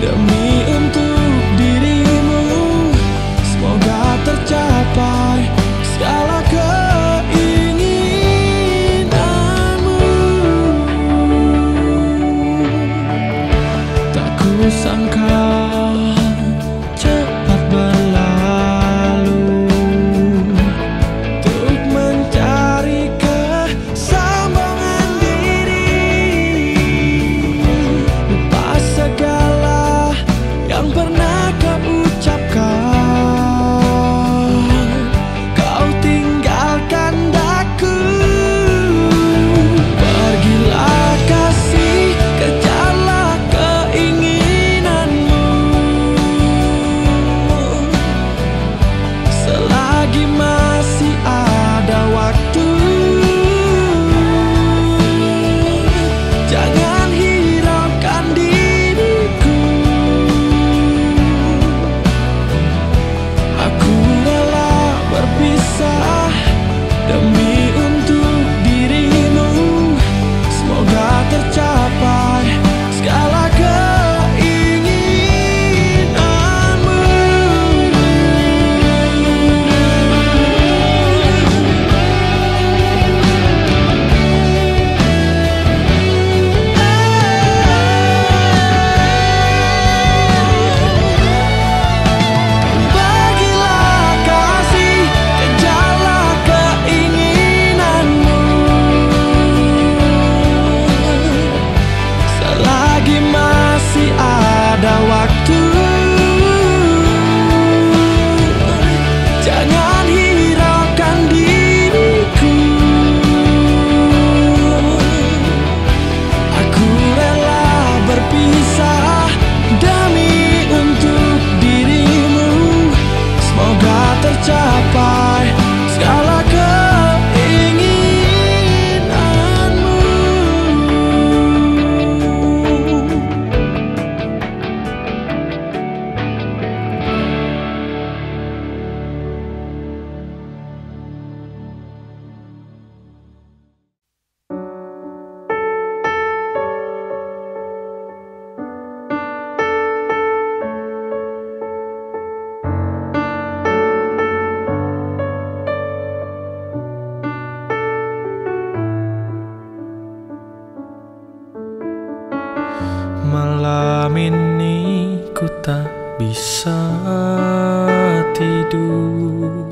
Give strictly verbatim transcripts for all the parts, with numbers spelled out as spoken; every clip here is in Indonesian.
demi untuk dirimu, semoga tercapai segala keinginanmu. Tak kusangka cepat berlalu untuk mencari kesambangan diri, lupa segala yang pernah kau ucapkan. Kau tinggalkan daku, pergilah kasih, kejarlah keinginanmu. Selagi masih ada waktu, jangan demi untuk dirimu, semoga tercapai segala keinginanmu. Bagilah kasih, kejarlah keinginanmu. Selagi masih ada waktu, jangan hiraukan diriku. Aku rela berpisah demi untuk dirimu, semoga tercapai segala keinginanmu. Malam ini ku tak bisa tidur,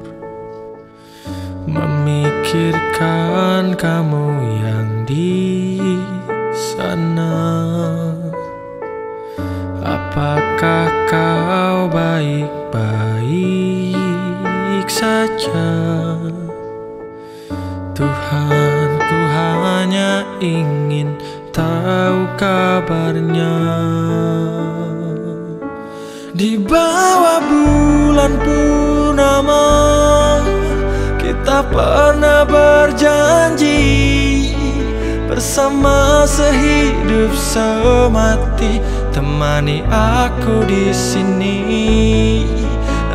memikirkan kamu yang di sana. Apakah kau baik-baik saja? Tuhan, ku hanya ingin tahu kabarnya. Di bawah bulan purnama kita pernah berjanji, bersama sehidup semati, temani aku di sini.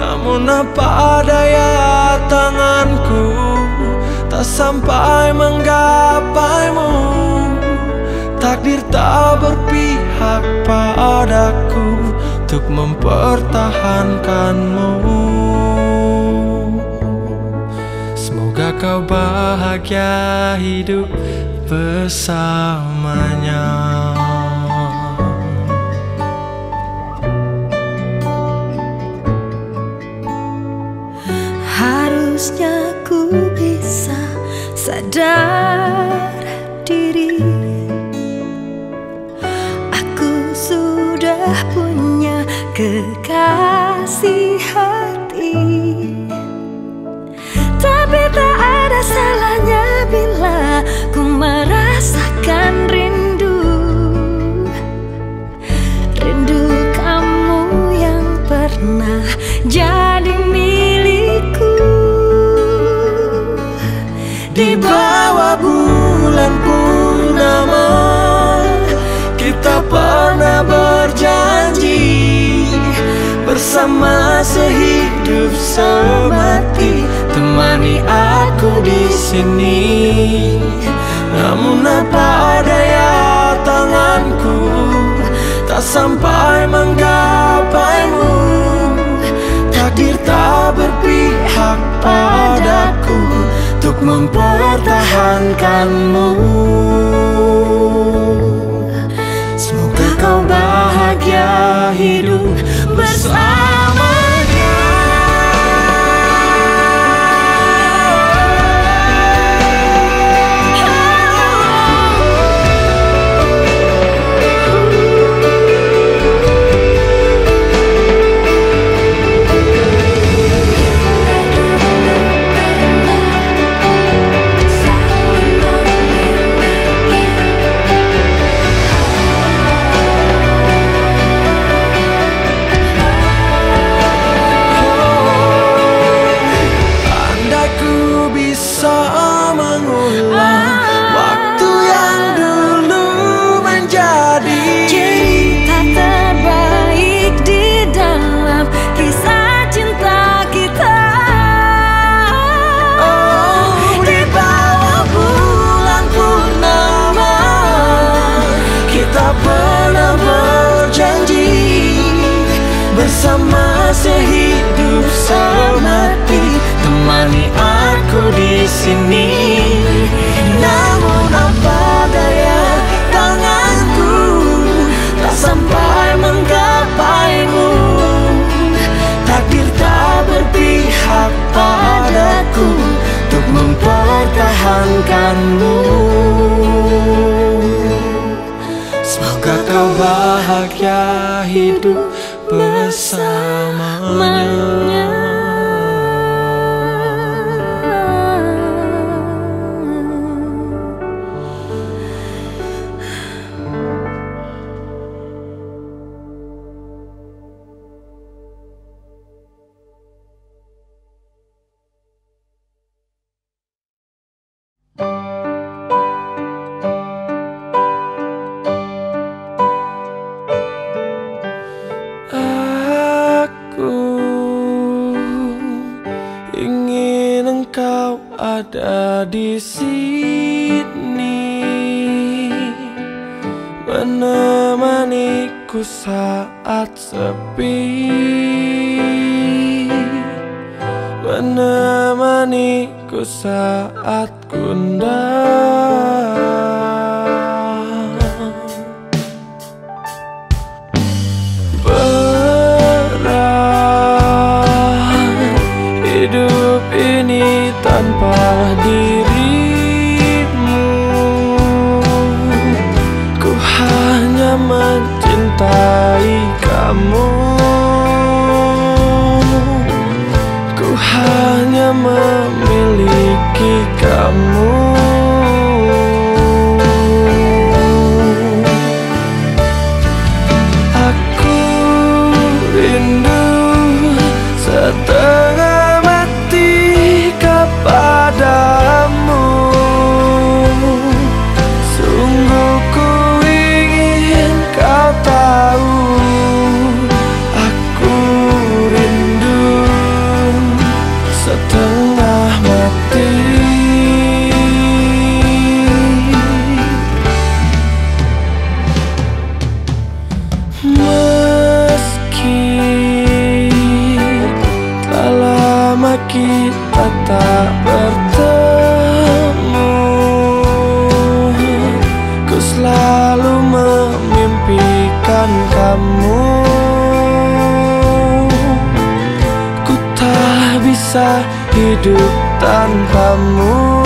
Namun apa daya, tanganku tak sampai menggapaimu. Takdir tak berpihak padaku untuk mempertahankanmu. Semoga kau bahagia hidup bersamanya. Harusnya ku bisa sadar diri, punya kekasih hati. Tapi tak ada salahnya bila ku merasakan rindu, rindu kamu yang pernah jadi milikku. Di bawah bulan purnama kita pernah berjanji, bersama sehidup semati, temani aku di sini. Namun apa daya, tanganku tak sampai menggapaimu. Takdir tak berpihak padaku untuk mempertahankanmu. Semoga kau bahagia hidup bersama. Bersama sehidup semati, temani aku di sini. Namun apa daya, tanganku tak sampai menggapaimu. Takdir tak berpihak padaku untuk mempertahankanmu. Semoga kau bahagia hidup bersamanya. Ada di sini menemaniku saat sepi, menemaniku saat kundang. Berat hidup ini tanpa dirimu, ku hanya mencintai kamu, ku hanya memiliki kamu. Aku rindu setengah padamu, sungguh ku ingin kau tahu. Aku rindu setengah mati. Meski telah lama kita tak bertemu, ku selalu memimpikan kamu. Ku tak bisa hidup tanpamu.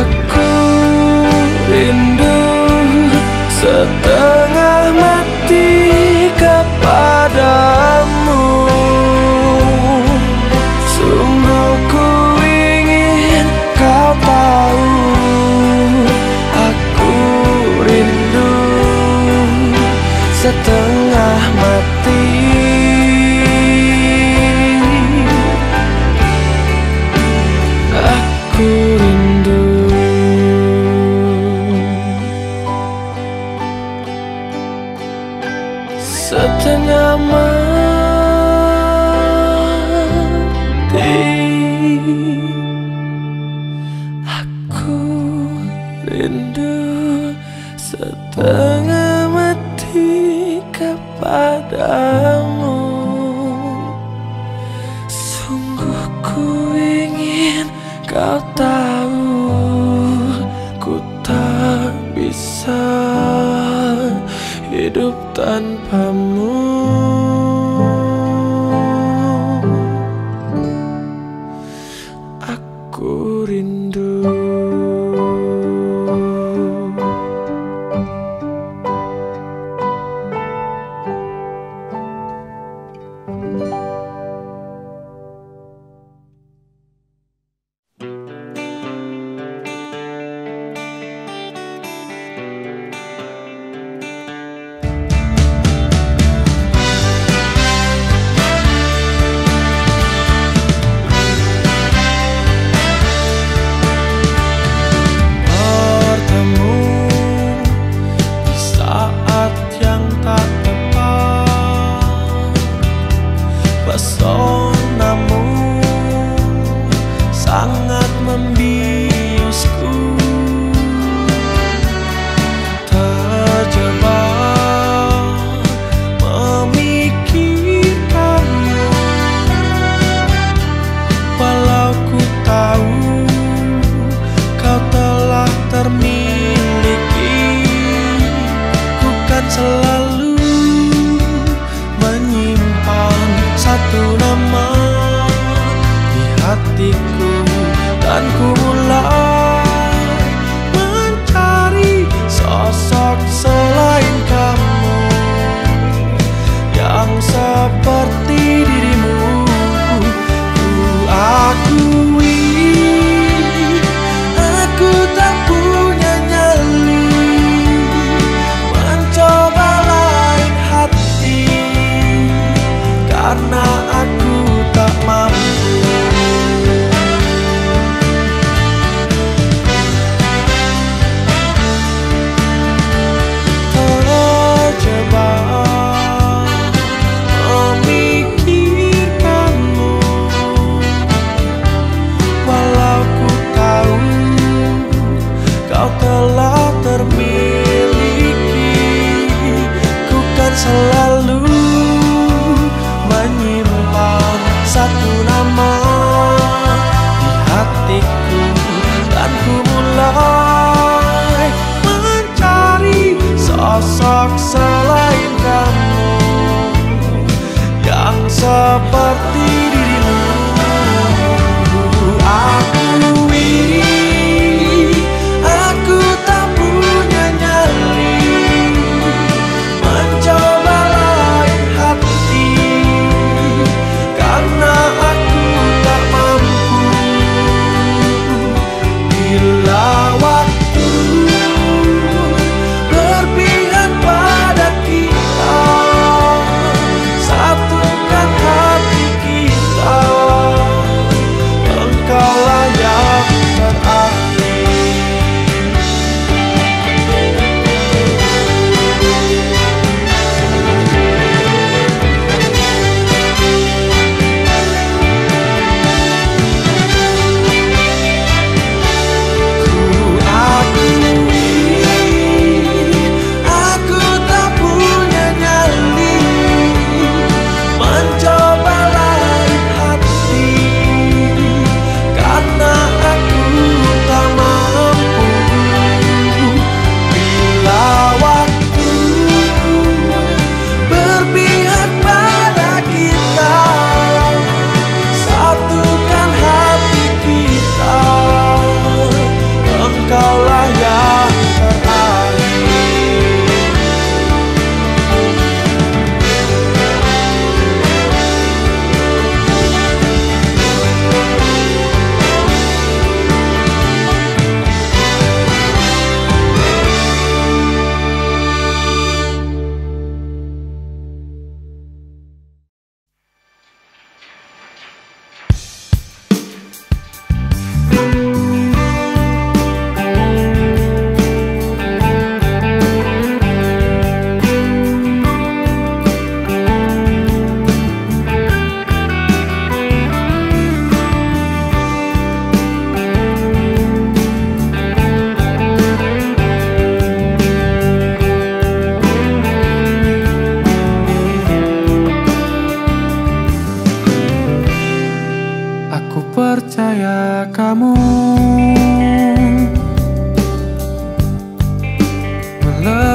Aku rindu setengah mati padamu, sungguh ku ingin kau tahu. Aku rindu setengah mati. Aku rindu. rindu setengah mati kepadamu. Sungguh ku ingin kau tahu, ku tak bisa hidup tanpamu. Aku rindu. Dan ku mulai mencari sosok selain kamu yang seperti dirimu. Ku akui aku tak punya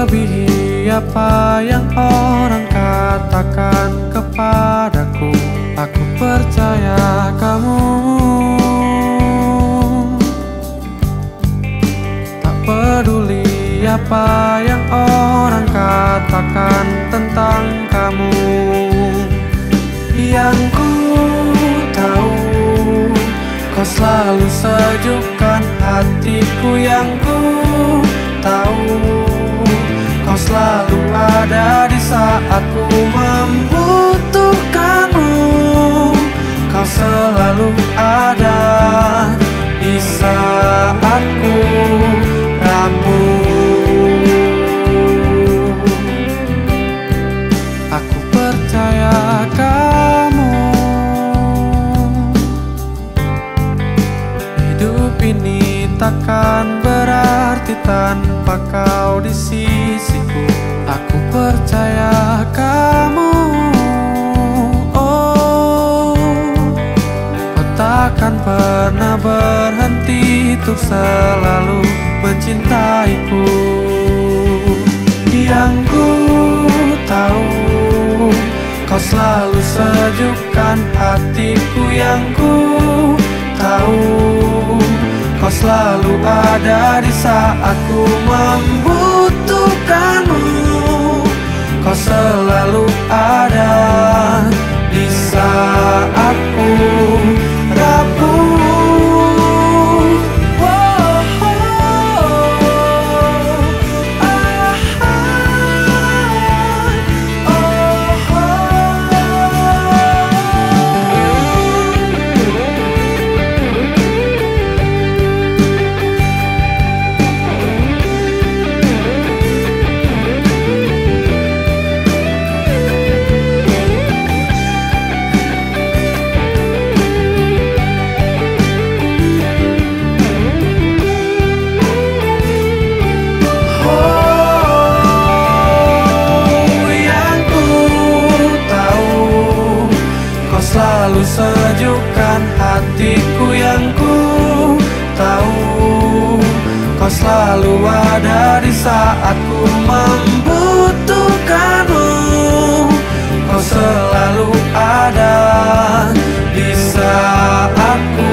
melebihi apa yang orang katakan kepadaku. Aku percaya kamu, tak peduli apa yang orang katakan tentang kamu. Yang ku tahu kau selalu sejukkan hatiku, yang ku tahu kau selalu ada di saat ku membutuhkanmu. Kau selalu ada di saat ku rapuh. Aku percaya kamu. Hidup ini takkan berarti tanpa kau di sisiku. Aku percaya kamu. Oh, kau takkan pernah berhenti untuk selalu mencintaiku. Yang ku tahu kau selalu sejukkan hatiku, yang ku tahu kau selalu ada di saat ku membutuhkanmu. Kau selalu ada di saat ku rapuh. Sejukkan hatiku, yang ku tahu kau selalu ada di saat ku membutuhkanmu. Kau selalu ada di saat ku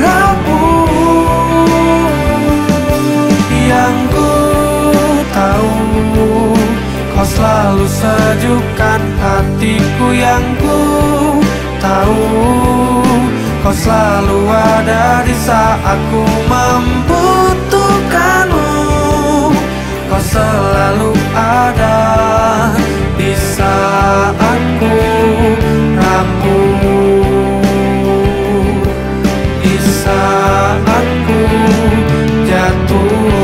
rapuh. Yang ku tahu kau selalu sejukkan hatiku, yang ku tahu kau selalu ada di saat ku membutuhkanmu. Kau selalu ada di saat ku rapuh, di saat ku jatuh.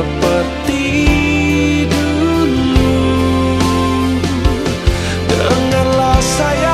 Hatiku, dengan separuh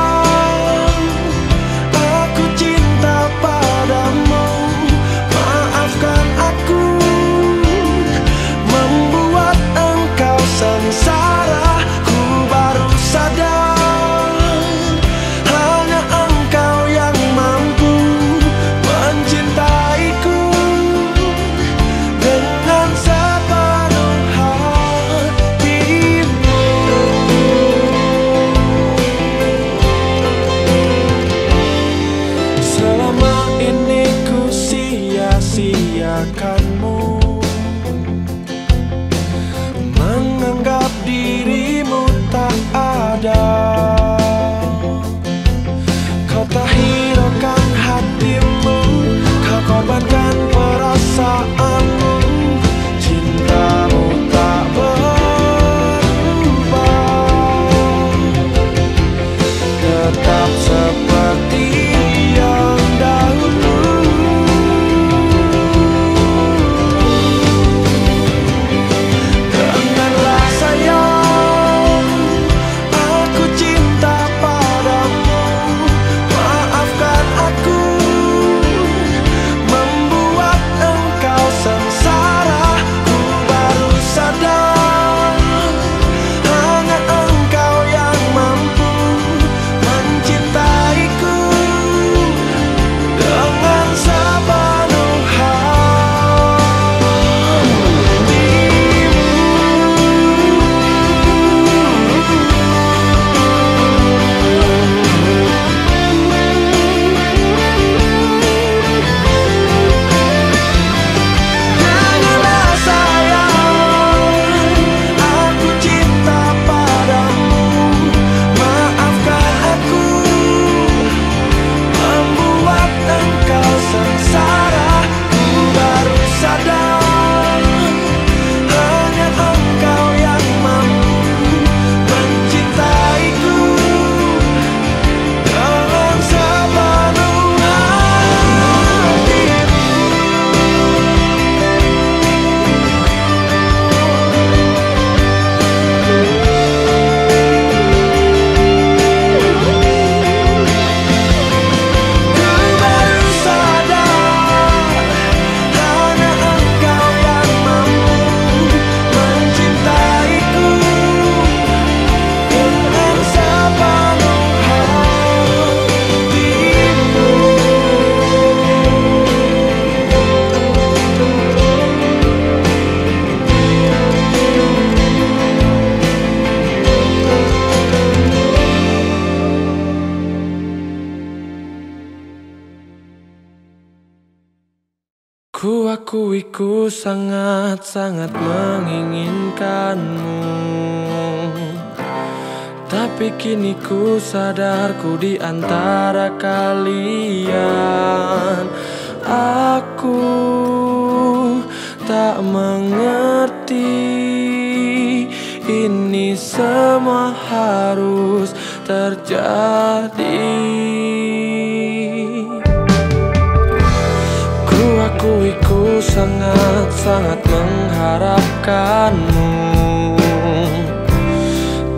Ku akui ku sangat-sangat menginginkanmu, tapi kini ku sadar ku di antara kalian. Aku tak mengerti ini semua harus terjadi. Kuakui ku sangat-sangat mengharapkanmu,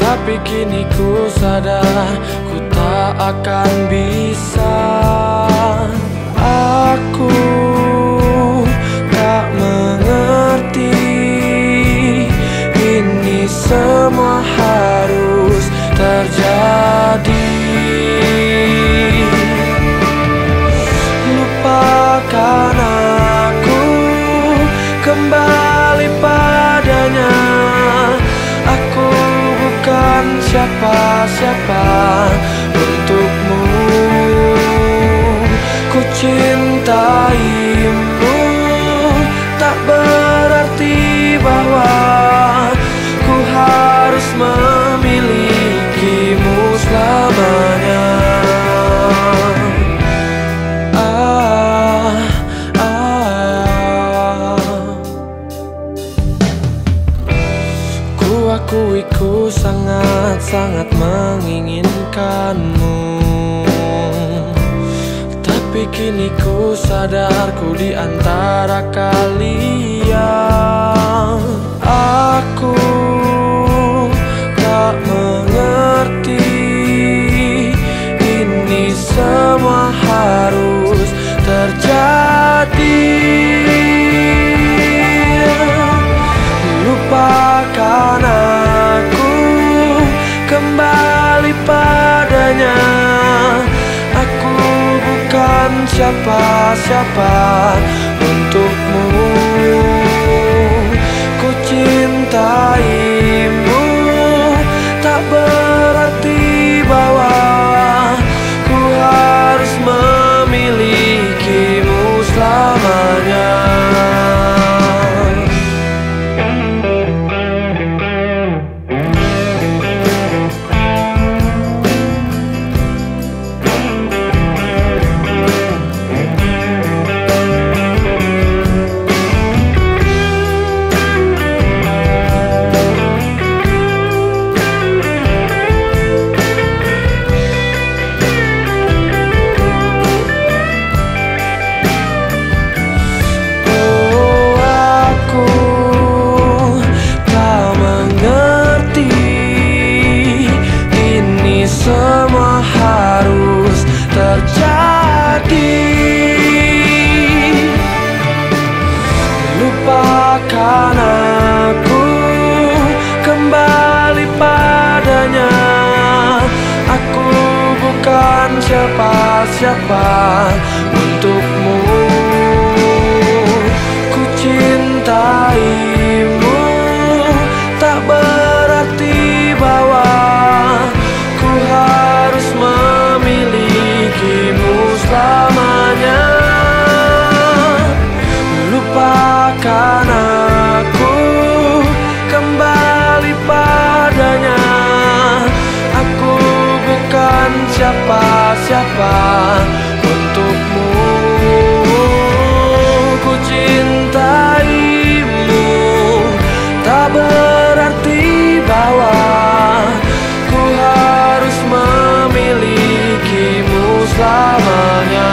tapi kini ku sadar ku tak akan bisa. Aku tak mengerti ini semua harus terjadi. Lupakan aku, kembali padanya. Aku bukan siapa-siapa untukmu. Ku cintaimu, tak berarti bahwa ku harus memilikimu selamanya. Kuakui ku sangat-sangat menginginkanmu, tapi kini ku sadar ku di antara kalian. Aku tak mengerti ini semua harus terjadi. Lupakan aku, kembali padanya. Aku bukan siapa-siapa untukmu. Ku cintaimu, tak berarti bahwa ku harus memilikimu selamanya. Siapa untukmu, ku cintaimu, tak berarti bahwa ku harus memilikimu selamanya. Lupakan aku, kembali padanya. Aku bukan siapa-siapa untukmu. Ku cintaimu, tak berarti bahwa ku harus memilikimu selamanya.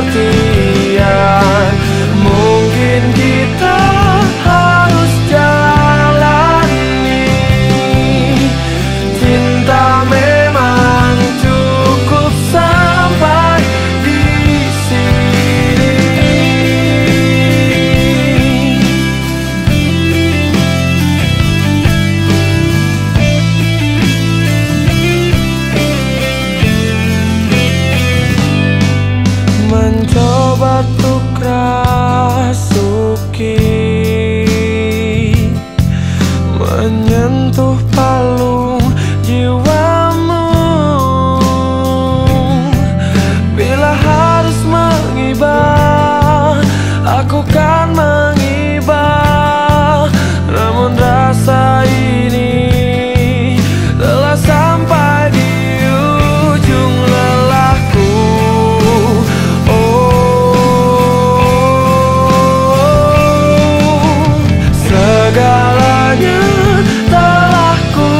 pengertian. Mungkin kita harus jalani. Cinta memang cukup sampai di sini. Mencoba tuk rasuki, menyentuh palung jiwamu. Bila harus mengibah, aku kan mengibah. Namun rasa ini telah sampai di ujung lelahku. Oh, segalanya telah ku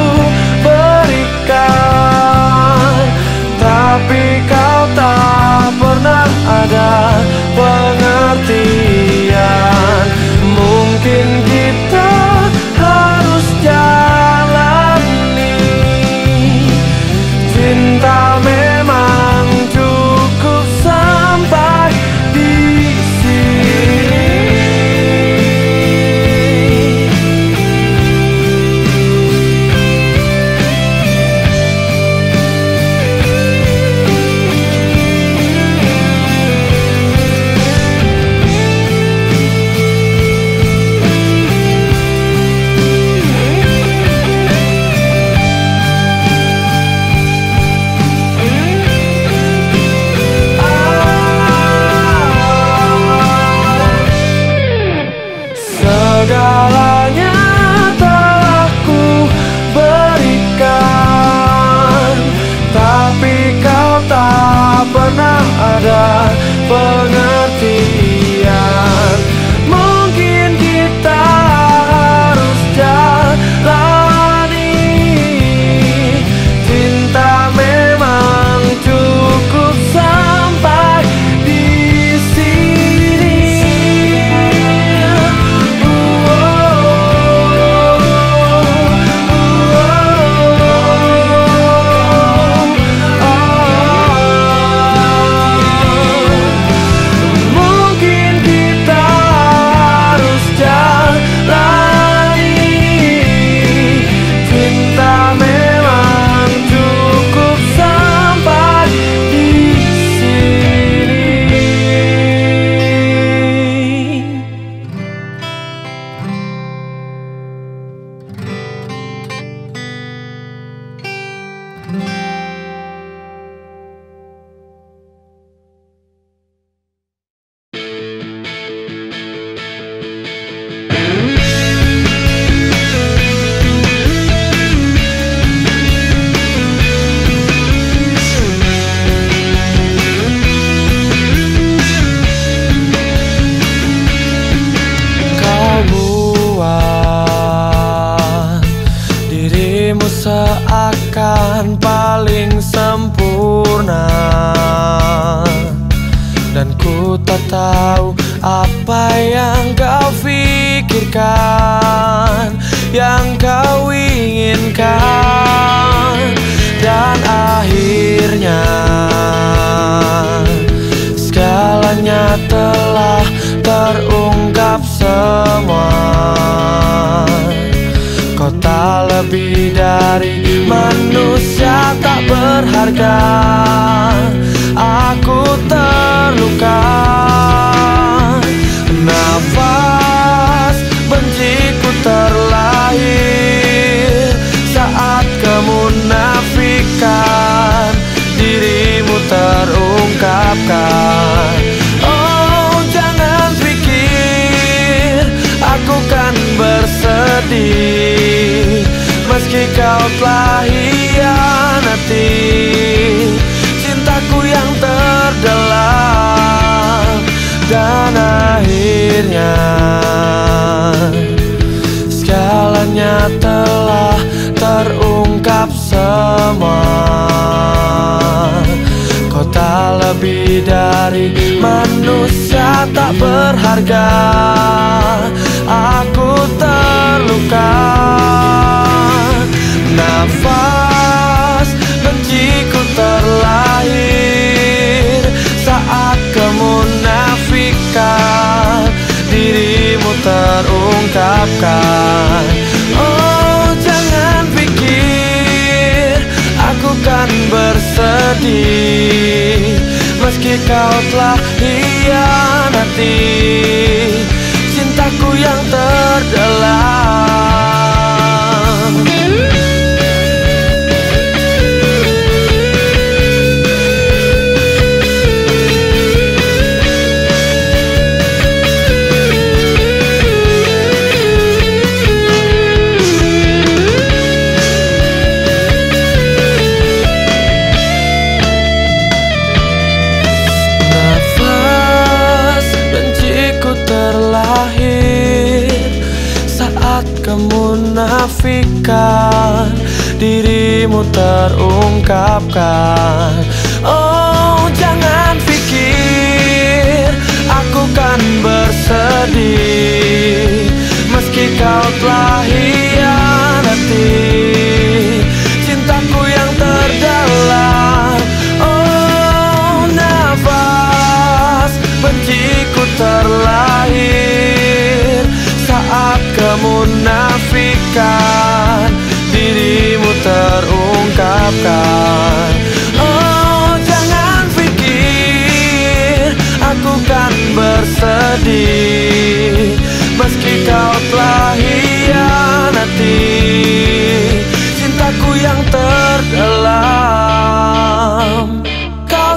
berikan, tapi kau tak pernah ada pengertian. Mungkin kita harus jalani. Cinta memang cukup sampai di sini. Segalanya telah ku berikan, tapi kau tak pernah ada pengertian. Mungkin kita harus jalani. Cinta memang cukup sampai di sini. Mungkin kita harus jalani. Cinta memang cukup sampai di sini. Kau buat dirimu seakan paling sempurna, dan ku tak tahu apa yang kau pikirkan, yang kau inginkan. Dan akhirnya segalanya telah terungkap semua. Kau tak lebih dari manusia tak berharga. Aku terluka, nafas benciku terlahir saat kemunafikan dirimu terungkapkan. Oh, jangan pikir aku kan bersedih meski kau telah hianati cintaku yang terdalam. Dan akhirnya segalanya telah terungkap semua. Kau tak lebih dari manusia tak berharga. Aku terluka, nafas benciku terlahir saat kemunafikan dirimu terungkapkan. Oh, jangan pikir aku kan bersedih meski kau telah hianati cintaku yang terdalam. Kemunafikan dirimu terungkapkan. Oh, jangan pikir aku kan bersedih meski kau telah hianati cintaku yang terdalam. Oh, nafas benciku terlahir saat kemunafikan dirimu terungkapkan. Oh, jangan pikir aku kan bersedih meski kau telah hianati cintaku yang terdalam. Kau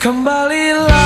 kembalilah.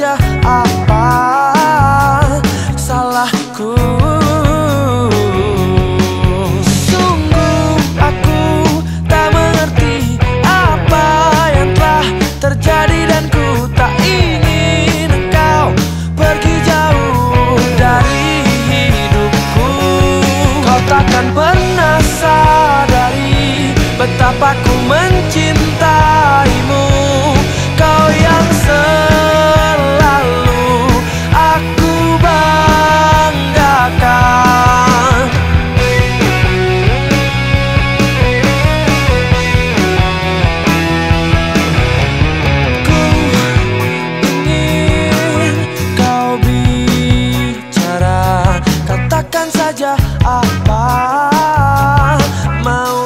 saja, apa salahku? Sungguh aku tak mengerti apa yang telah terjadi, dan ku tak ingin engkau pergi jauh dari hidupku. Kau takkan pernah sadari betapa ku mencintaimu. Kau yang selalu aku banggakan. Ku ingin kau bicara, katakan saja apa mau.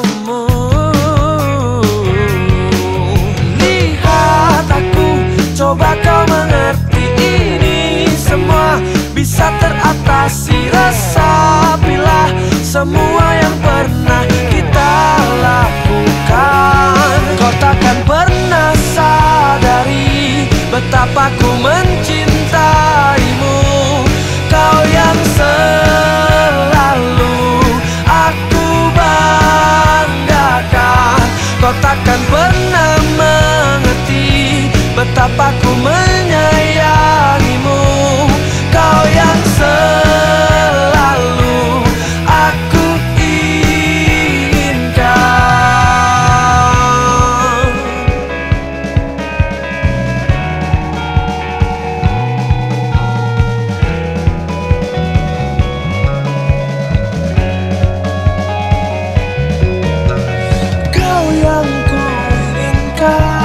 Coba kau mengerti, ini semua bisa teratasi rasa bila semua yang pernah kita lakukan. Kau takkan pernah sadari betapa ku mencintaimu. Kau yang selalu aku banggakan. Kau takkan pernah mengerti betapa ku menyayangimu. Kau yang selalu aku inginkan. Kau yang ku inginkan.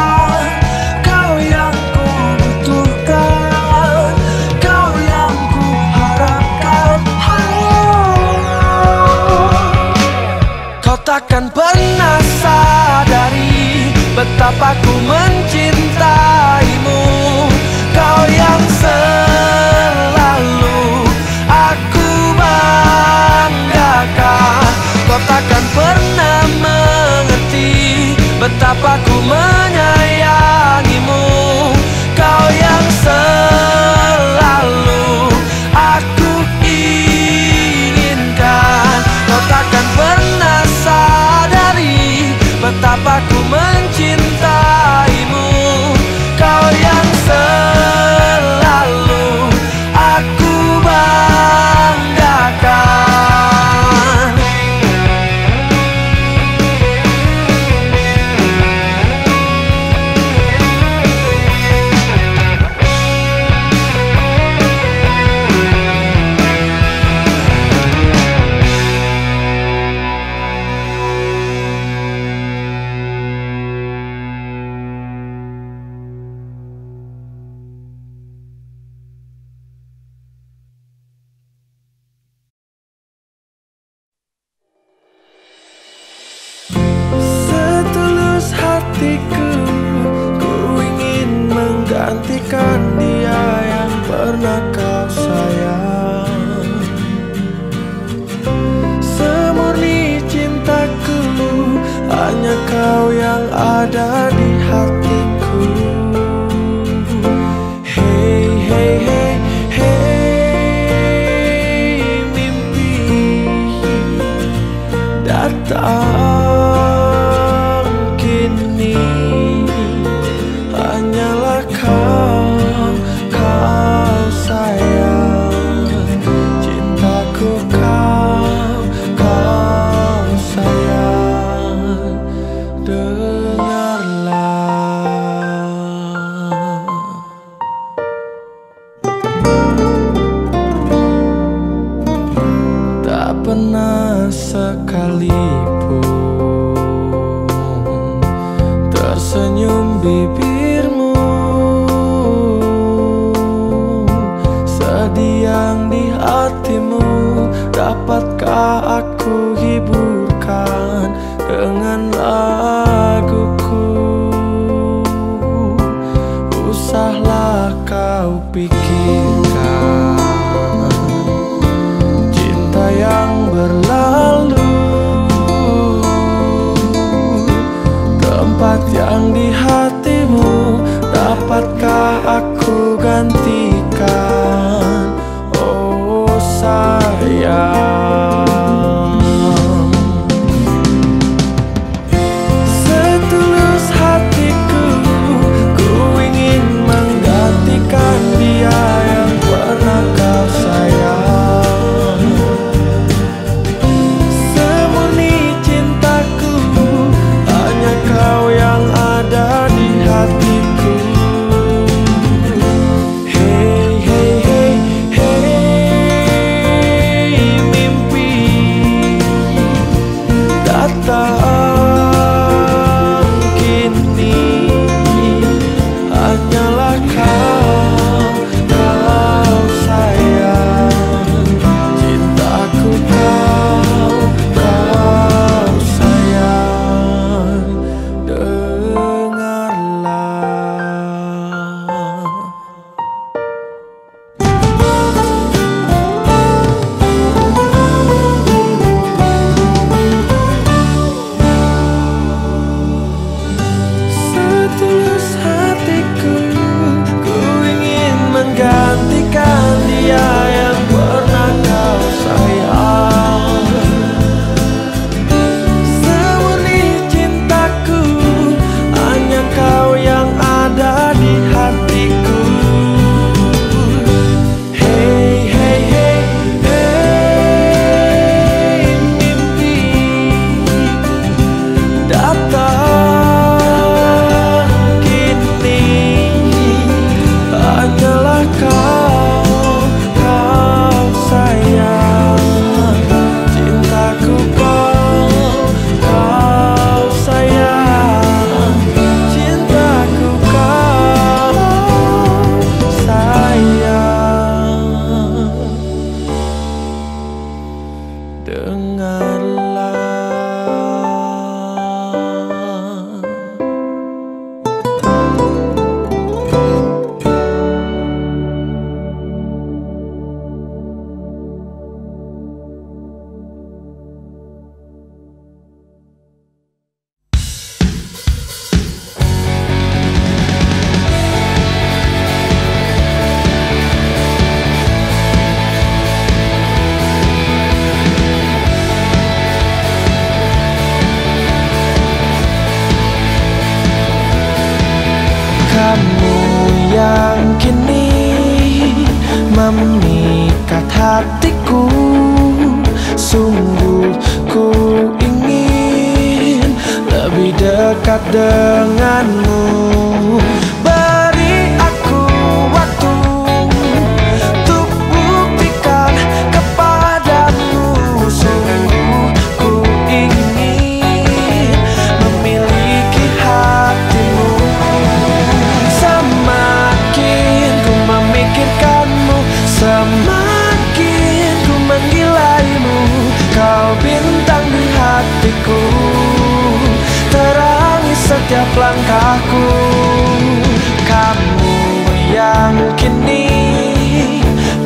Takkan pernah sadari betapa ku mencintaimu. Kau yang selalu aku banggakan. Kau takkan pernah mengerti betapa ku menyayangimu. Kau yang selalu aku inginkan. Kau takkan pernah sadari betapa ku mencintaimu. Kau yang selalu aku banggakan. Gantikan dia yang pernah kau sayang. Semurni cintaku, hanya kau yang ada di hatiku. Hey, hey, hey, hey, mimpi datang. Dapatkah aku hiburkan dengan laguku? Usahlah kau pikirkan cinta yang berlalu, tempat yang di hatimu. Dapatkah aku ganti? yang kini memikat hatiku. Sungguh ku ingin lebih dekat denganmu. Semakin ku menggilaimu, kau bintang di hatiku, terangi setiap langkahku. Kamu yang kini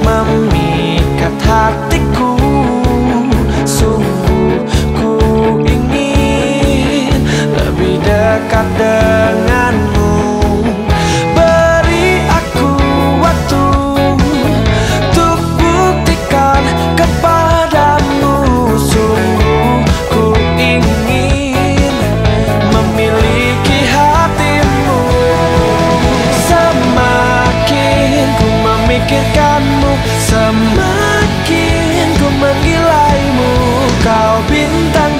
memikat hatiku. Sungguh ku ingin lebih dekat denganmu. Semakin ku menggilaimu, kau bintang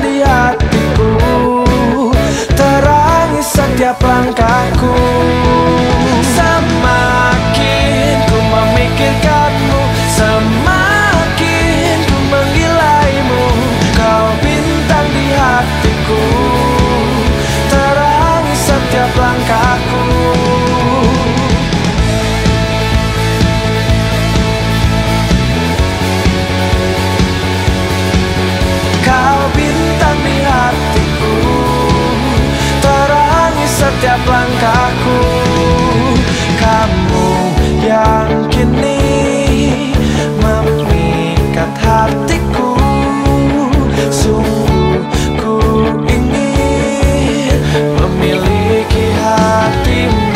di hatiku, terangi setiap langkahku. Semakin ku menggilaimu, kau bintang di hatiku, terangi setiap langkahku. Semakin ku memikirkanmu, semakin ku menggilaimu, kau bintang di hatiku, terangi setiap langkahku. Setiap langkahku, kamu yang kini memikat hatiku. Sungguh ku ingin memiliki hatimu.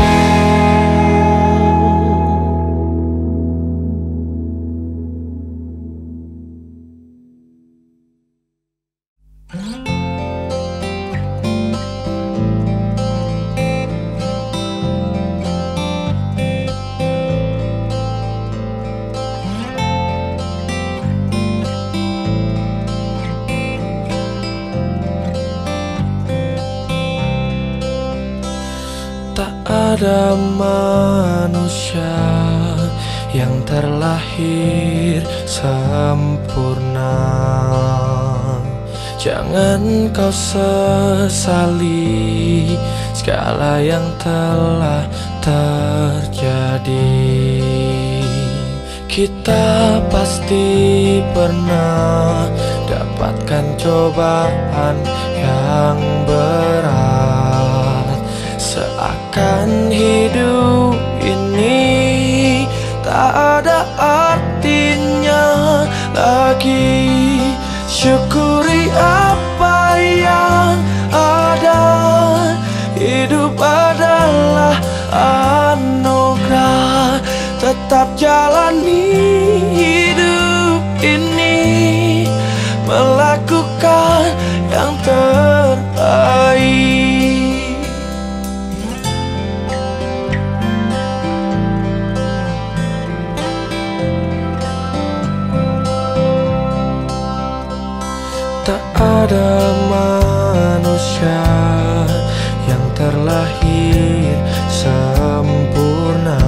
Ada manusia yang terlahir sempurna. Jangan kau sesali segala yang telah terjadi. Kita pasti pernah dapatkan cobaan yang berat. Seakan hidup ini tak ada artinya lagi. Syukuri apa yang ada. Hidup adalah anugerah. Tetap jalani hidup ini, melakukan yang terbaik. Ada manusia yang terlahir sempurna.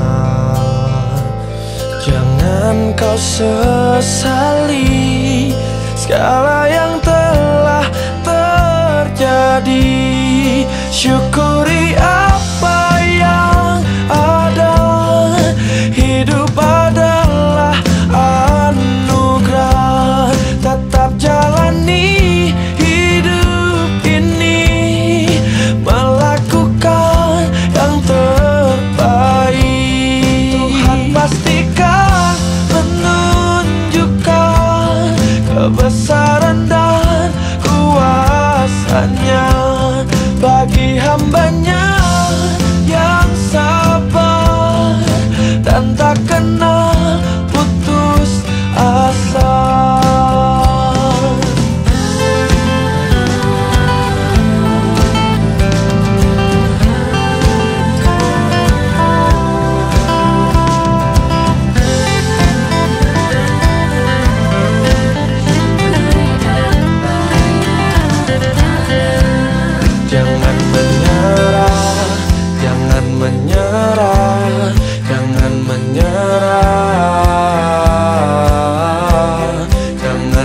Jangan kau sesali segala yang telah terjadi. Syukuri apa yang ada. Hidup adalah anugerah.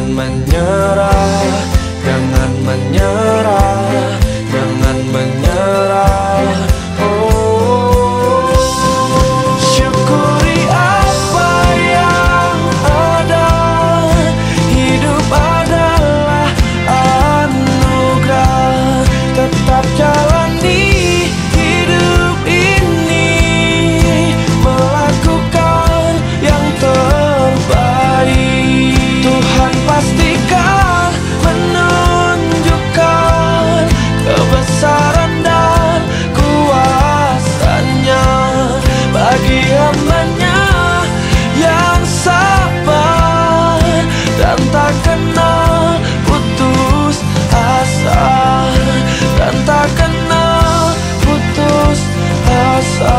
Jangan menyerah, jangan menyerah, jangan menyerah. Oh, syukuri apa yang ada. Hidup adalah anugerah, tetap jalani hidup ini, melakukan yang terbaik. Tuhan pastikan menunjukkan kebesaran dan kuasanya bagi hamba-Nya yang sabar dan tak kenal putus asa, dan tak kenal putus asa.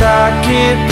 Sakit